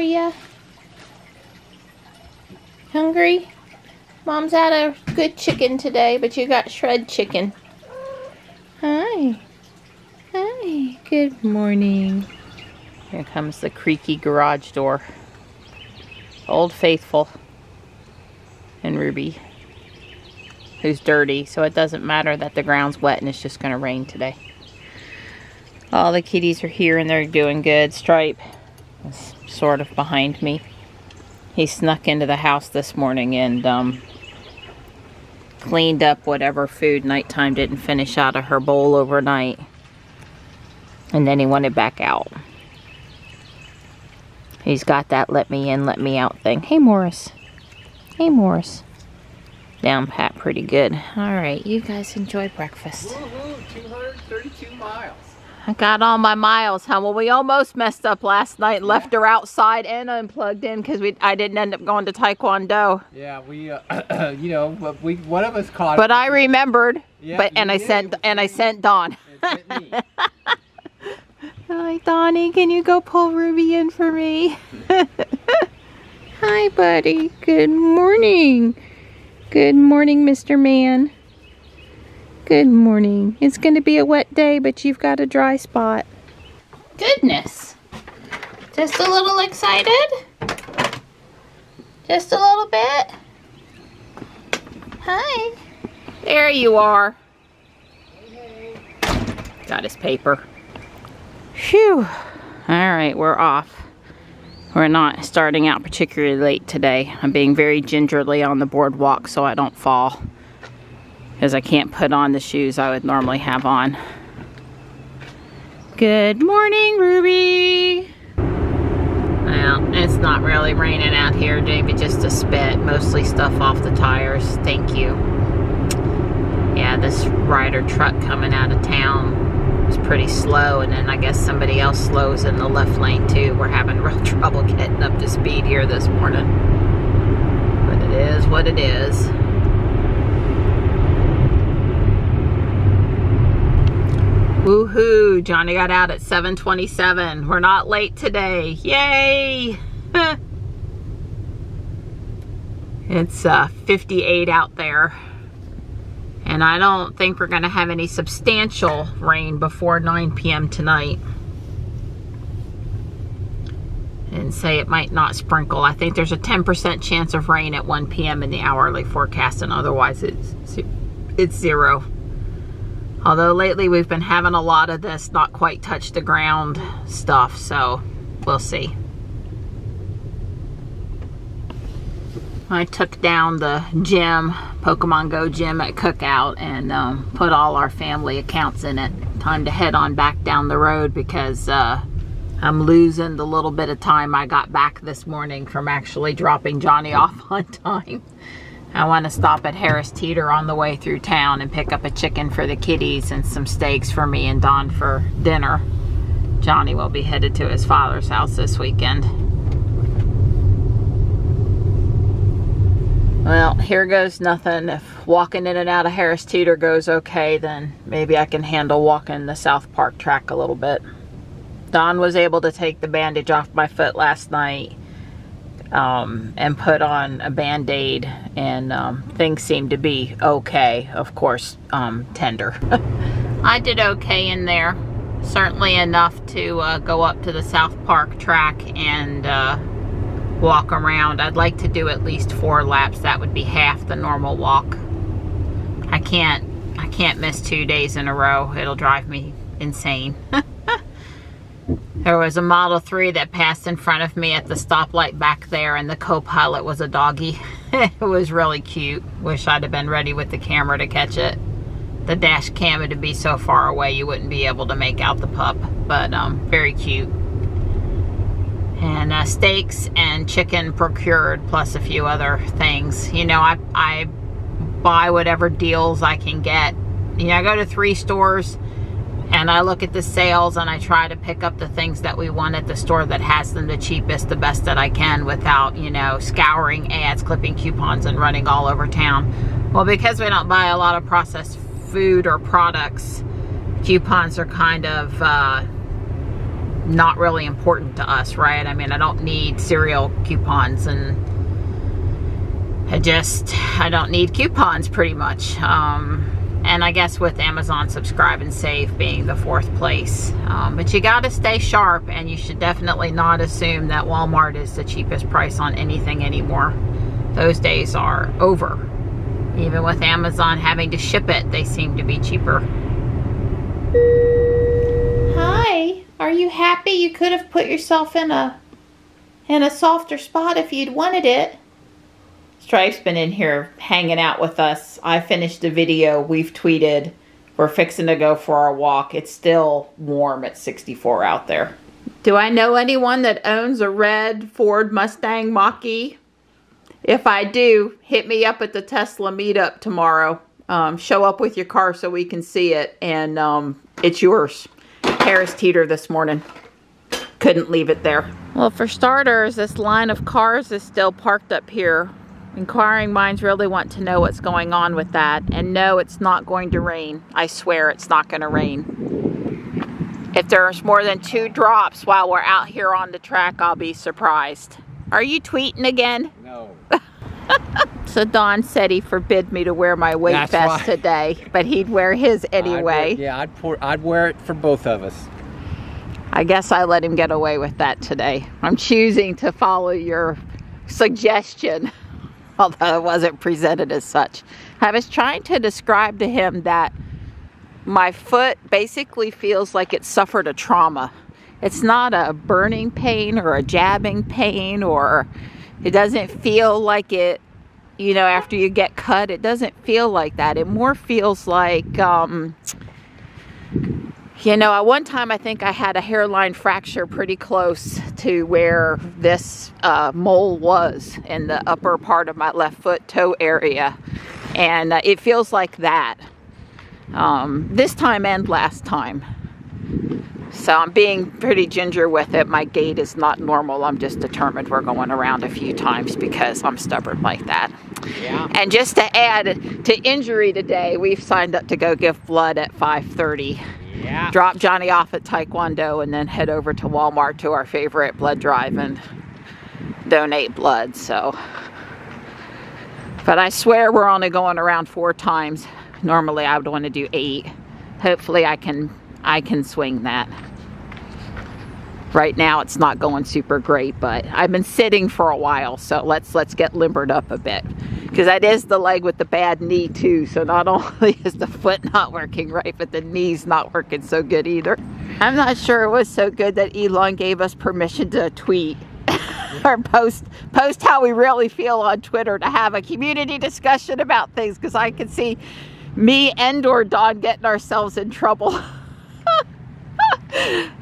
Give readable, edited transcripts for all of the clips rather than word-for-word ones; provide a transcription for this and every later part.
are you? Hungry? Mom's out of good chicken today, but you got shred chicken. Hi. Hi. Good morning. Here comes the creaky garage door. Old Faithful. And Ruby. Who's dirty, so it doesn't matter that the ground's wet and it's just going to rain today. All the kitties are here and they're doing good. Stripe is sort of behind me. He snuck into the house this morning and cleaned up whatever food Nighttime didn't finish out of her bowl overnight. And then he wanted back out. He's got that let me in, let me out thing. Hey, Morris. Hey, Morris. Down pat pretty good. All right, you guys enjoy breakfast. Woohoo, 232 miles. I got all my miles, huh? Well, we almost messed up last night and left her outside and unplugged in because I didn't end up going to Taekwondo. Yeah, we, you know, one of us caught it. But I remembered, yeah, and I sent Dawn. It hit me. Hi, Donnie, can you go pull Ruby in for me? Hi, buddy. Good morning. Good morning, Mr. Man. Good morning. It's going to be a wet day, but you've got a dry spot. Goodness. Just a little excited? Just a little bit? Hi. There you are. Hey, hey. Got his paper. Phew. Alright, we're off. We're not starting out particularly late today. I'm being very gingerly on the boardwalk so I don't fall. Because I can't put on the shoes I would normally have on. Good morning, Ruby! Well, it's not really raining out here, maybe just a spit. Mostly stuff off the tires, thank you. Yeah, this Ryder truck coming out of town was pretty slow, and then I guess somebody else slows in the left lane too. We're having real trouble getting up to speed here this morning. But it is what it is. Woohoo! Johnny got out at 7:27. We're not late today. Yay! It's 58 out there. And I don't think we're going to have any substantial rain before 9 p.m. tonight. And say it might not sprinkle. I think there's a 10% chance of rain at 1 p.m. in the hourly forecast, and otherwise it's zero. Although lately we've been having a lot of this not quite touch the ground stuff, so we'll see. I took down the gym, Pokemon Go gym at Cookout, and put all our family accounts in it. Time to head on back down the road because I'm losing the little bit of time I got back this morning from actually dropping Johnny off on time. I want to stop at Harris Teeter on the way through town and pick up a chicken for the kiddies and some steaks for me and Don for dinner. Johnny will be headed to his father's house this weekend. Well, here goes nothing. If walking in and out of Harris Teeter goes okay, then maybe I can handle walking the South Park track a little bit. Don was able to take the bandage off my foot last night. And put on a Band-Aid, and things seem to be okay, of course, tender. I did okay in there, certainly enough to go up to the South Park track and walk around. I'd like to do at least 4 laps. That would be half the normal walk. I can't miss 2 days in a row. It'll drive me insane. There was a Model 3 that passed in front of me at the stoplight back there, and the co-pilot was a doggy. It was really cute. Wish I'd have been ready with the camera to catch it. The dash cam would be so far away you wouldn't be able to make out the pup, but very cute. And steaks and chicken procured, plus a few other things. You know, I buy whatever deals I can get. You know, I go to 3 stores. And I look at the sales and I try to pick up the things that we want at the store that has them the cheapest, the best that I can without, you know, scouring ads, clipping coupons, and running all over town. Well, because we don't buy a lot of processed food or products, coupons are kind of not really important to us, right? I mean, I don't need cereal coupons, and I don't need coupons pretty much. And I guess with Amazon Subscribe and Save being the fourth place. But you gotta stay sharp, and you should definitely not assume that Walmart is the cheapest price on anything anymore. Those days are over. Even with Amazon having to ship it, they seem to be cheaper. Hi, are you happy? You could have put yourself in a softer spot if you'd wanted it. Stripe's been in here hanging out with us. I finished the video. We've tweeted. We're fixing to go for our walk. It's still warm at 64 out there. Do I know anyone that owns a red Ford Mustang Mach-E? If I do, hit me up at the Tesla meetup tomorrow. Show up with your car so we can see it. And it's yours. Harris Teeter this morning. Couldn't leave it there. Well, for starters, this line of cars is still parked up here. Inquiring minds really want to know what's going on with that. And no, it's not going to rain. I swear it's not going to rain. If there's more than 2 drops while we're out here on the track, I'll be surprised. Are you tweeting again? No. So Don said he forbid me to wear my weight vest today, but he'd wear his anyway. I'd wear it for both of us. I guess I let him get away with that today. I'm choosing to follow your suggestion. Although it wasn't presented as such. I was trying to describe to him that my foot basically feels like it suffered a trauma. It's not a burning pain or a jabbing pain, or it doesn't feel like it, you know, after you get cut. It doesn't feel like that. It more feels like, you know, at one time I think I had a hairline fracture pretty close to where this mole was in the upper part of my left foot toe area. And it feels like that this time and last time. So I'm being pretty ginger with it. My gait is not normal. I'm just determined we're going around a few times because I'm stubborn like that. Yeah. And just to add to injury today, we've signed up to go give blood at 5:30. Yeah. Drop Johnny off at Taekwondo and then head over to Walmart to our favorite blood drive and donate blood. So, but I swear we're only going around 4 times. Normally I would want to do 8. Hopefully I can swing that. Right now it's not going super great, but I've been sitting for a while, so let's get limbered up a bit. Because that is the leg with the bad knee too, so not only is the foot not working right, but the knee's not working so good either. I'm not sure it was so good that Elon gave us permission to tweet or post how we really feel on Twitter, to have a community discussion about things, because I can see me and or Don getting ourselves in trouble.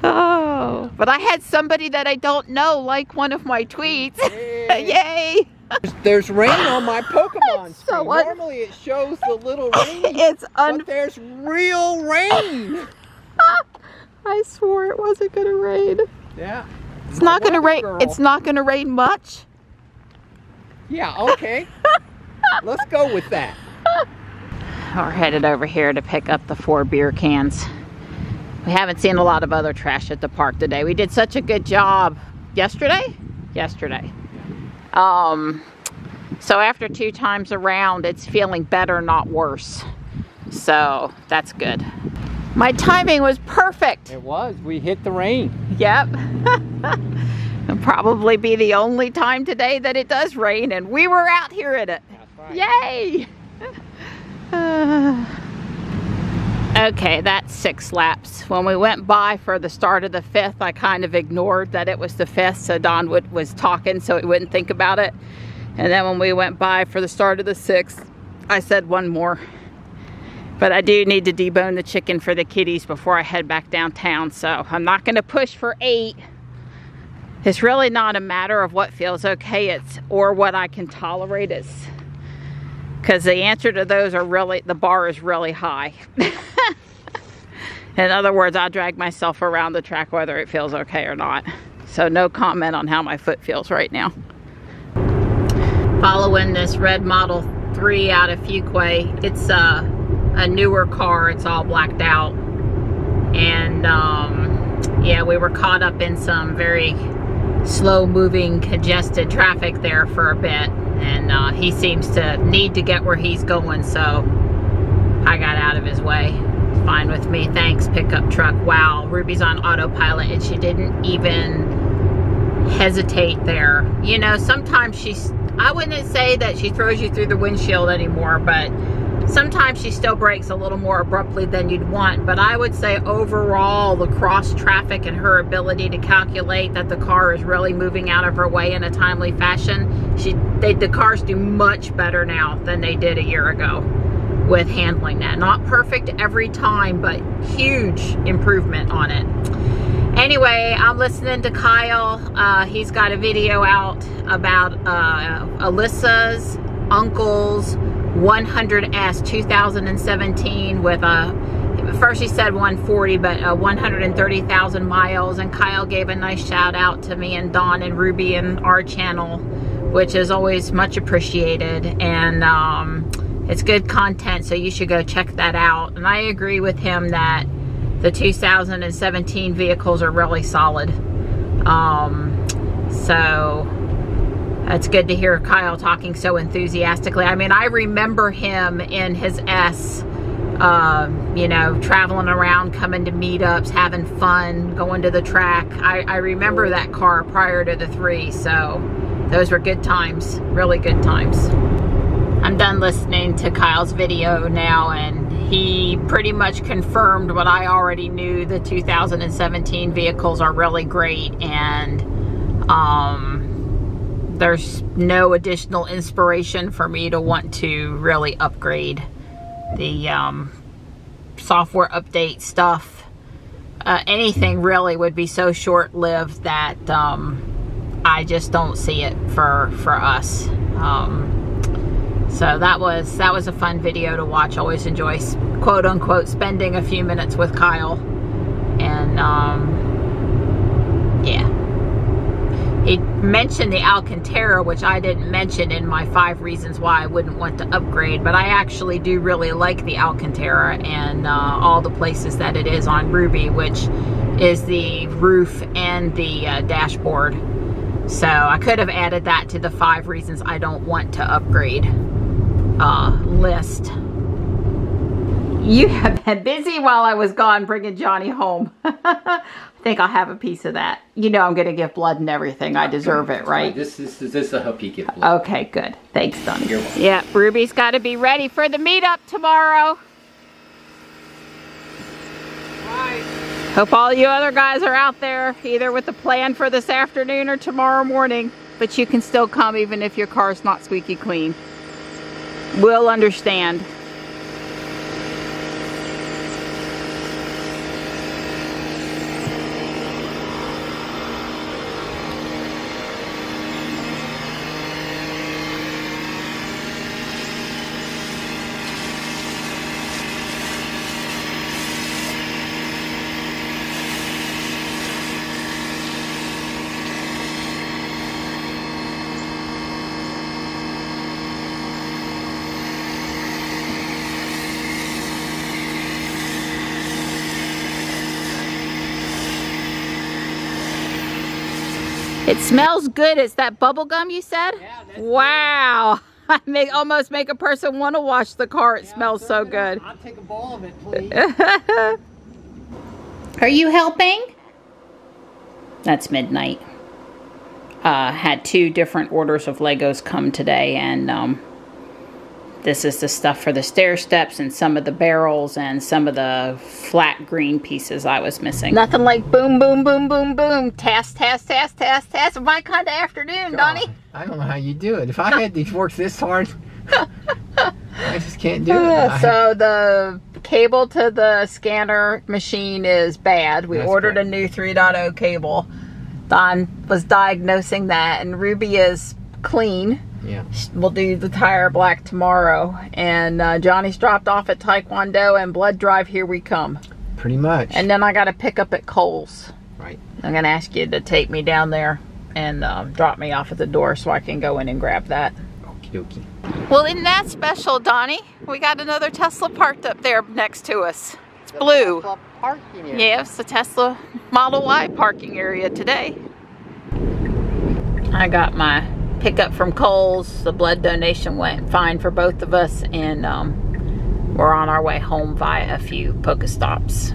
Oh, but I had somebody that I don't know like one of my tweets. Yay! There's rain on my Pokemon screen. Normally it shows the little rain, but there's real rain. I swore it wasn't gonna rain. Yeah. It's not gonna rain. It's not gonna rain much. Yeah. Okay. Let's go with that. We're headed over here to pick up the 4 beer cans. We haven't seen a lot of other trash at the park today. We did such a good job yesterday. So after 2 times around, it's feeling better, not worse. So that's good. My timing was perfect. It was. We hit the rain. Yep. It'll probably be the only time today that it does rain, and we were out here in it. That's right. Yay! Okay, that's 6 laps. When we went by for the start of the 5th, I kind of ignored that it was the 5th, so Don was talking so he wouldn't think about it. And then when we went by for the start of the 6th, I said one more. But I do need to debone the chicken for the kitties before I head back downtown, so I'm not going to push for 8. It's really not a matter of what feels okay, it's or what I can tolerate. It's because the answer to those are really, the bar is really high. In other words, I'll drag myself around the track whether it feels okay or not. So no comment on how my foot feels right now. Following this red Model 3 out of Fuquay. It's a newer car. It's all blacked out. And yeah, we were caught up in some very slow-moving, congested traffic there for a bit, and he seems to need to get where he's going, so I got out of his way. Fine with me, thanks, pickup truck. Wow, Ruby's on autopilot, and she didn't even hesitate there. You know, sometimes she's, I wouldn't say that she throws you through the windshield anymore, but sometimes she still brakes a little more abruptly than you'd want. But I would say overall, the cross traffic and her ability to calculate that the car is really moving out of her way in a timely fashion, the cars do much better now than they did a year ago with handling that. Not perfect every time, but huge improvement on it. Anyway, I'm listening to Kyle. He's got a video out about Alyssa's uncle's 100S 2017 with first he said 140, but 130,000 miles. And Kyle gave a nice shout out to me and Dawn and Ruby and our channel, which is always much appreciated. And it's good content, so you should go check that out. And I agree with him that the 2017 vehicles are really solid. So it's good to hear Kyle talking so enthusiastically. I mean, I remember him in his S, you know, traveling around, coming to meetups, having fun, going to the track. I remember that car prior to the 3, so those were good times, really good times. I'm done listening to Kyle's video now, and he pretty much confirmed what I already knew. The 2017 vehicles are really great, and there's no additional inspiration for me to want to really upgrade. The software update stuff, anything really, would be so short-lived that I just don't see it for us. So that was a fun video to watch. Always enjoy, quote unquote, spending a few minutes with Kyle. And yeah, he mentioned the Alcantara, which I didn't mention in my 5 reasons why I wouldn't want to upgrade, but I actually do really like the Alcantara and all the places that it is on Ruby, which is the roof and the dashboard. So I could have added that to the 5 reasons I don't want to upgrade list. You have been busy while I was gone bringing Johnny home. I think I'll have a piece of that. You know I'm going to give blood and everything. I deserve it, right? This will help you give blood. Okay, good. Thanks, Donnie. You're welcome. Yeah, Ruby's got to be ready for the meetup tomorrow. Bye. Hope all you other guys are out there, either with the plan for this afternoon or tomorrow morning. But you can still come even if your car's not squeaky clean. We'll understand. It smells good. It's that bubble gum you said? Yeah, that's wow. Good. I may almost make a person want to wash the car. It smells so good. I'll take a bowl of it, please. Are you helping? That's midnight. Had 2 different orders of Legos come today, and this is the stuff for the stair steps and some of the barrels and some of the flat green pieces I was missing. Nothing like boom, boom, boom, boom, boom. Task, task, task, task, task. My kind of afternoon, God, Donnie. I don't know how you do it. If I had to work this hard, I just can't do it. So the cable to the scanner machine is bad. We ordered a new 3.0 cable. Don was diagnosing that, and Ruby is clean. Yeah. We'll do the tire black tomorrow, and Johnny's dropped off at Taekwondo, and blood drive, here we come. Pretty much. And then I got to pick up at Kohl's. Right. I'm going to ask you to take me down there and drop me off at the door so I can go in and grab that. Okie dokie. Well, isn't that special, Donnie? We got another Tesla parked up there next to us. It's blue. Yeah, it's the Tesla Model Y parking area today. I got my pickup from Kohl's. The blood donation went fine for both of us, and we're on our way home via a few Pokestops.